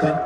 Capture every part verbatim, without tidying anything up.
Hey,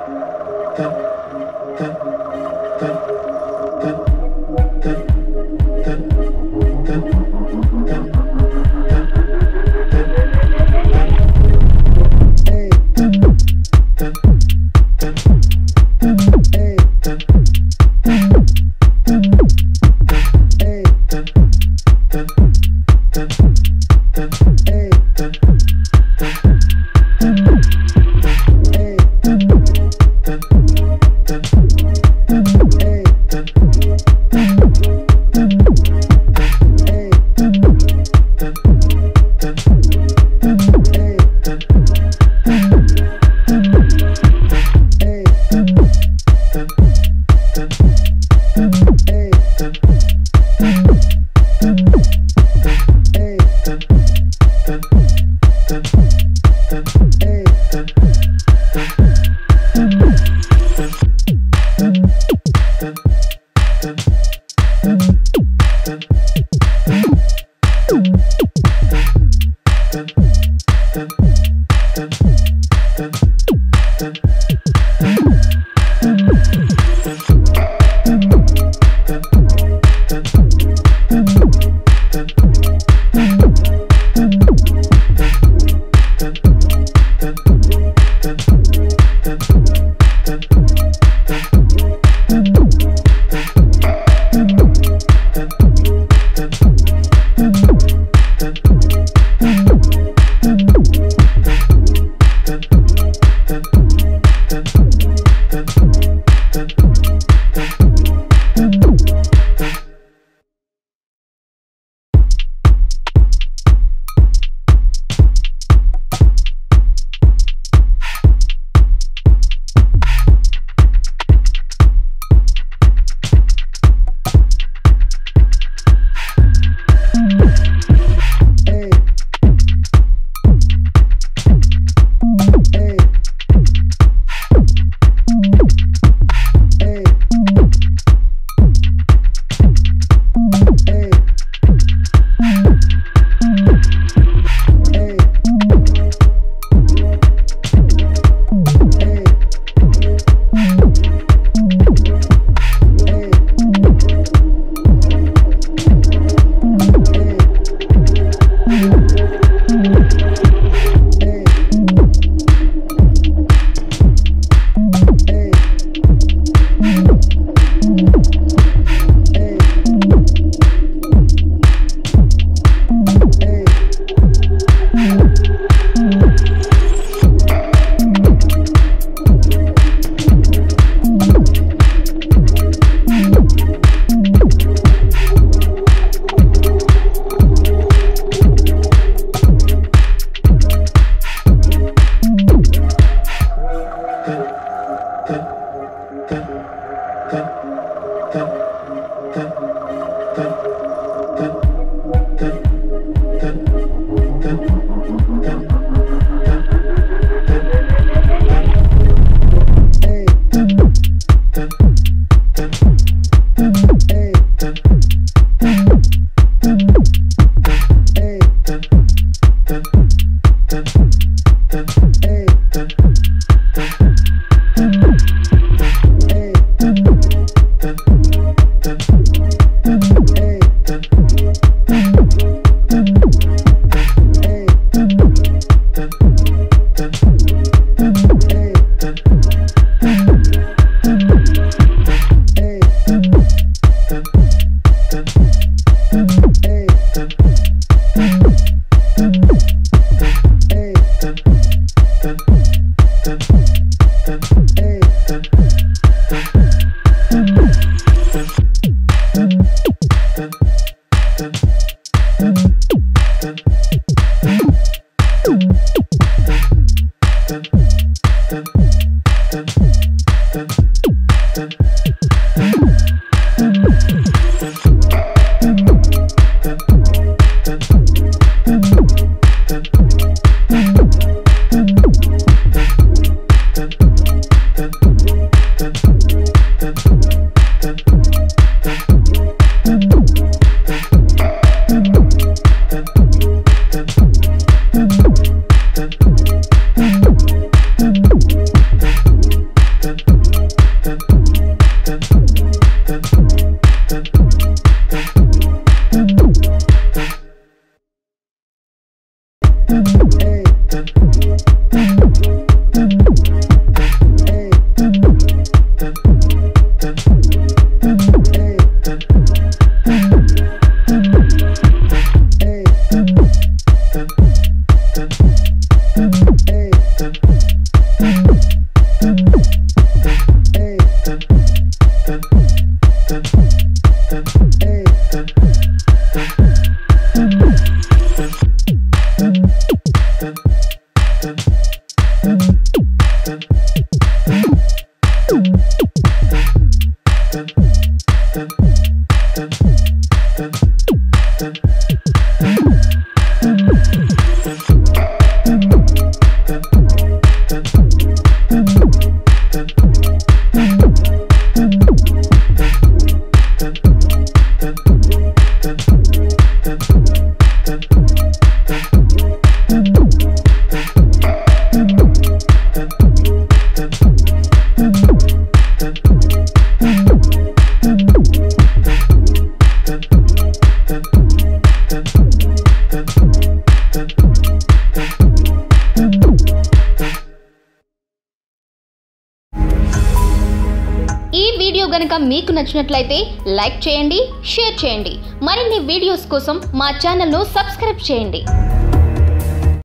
గనుక మీకు నచ్చినట్లయితే లైక్ చేయండి, షేర్ చేయండి. మరిన్ని వీడియోస్ కోసం మా ఛానల్ ను సబ్స్క్రైబ్ చేయండి.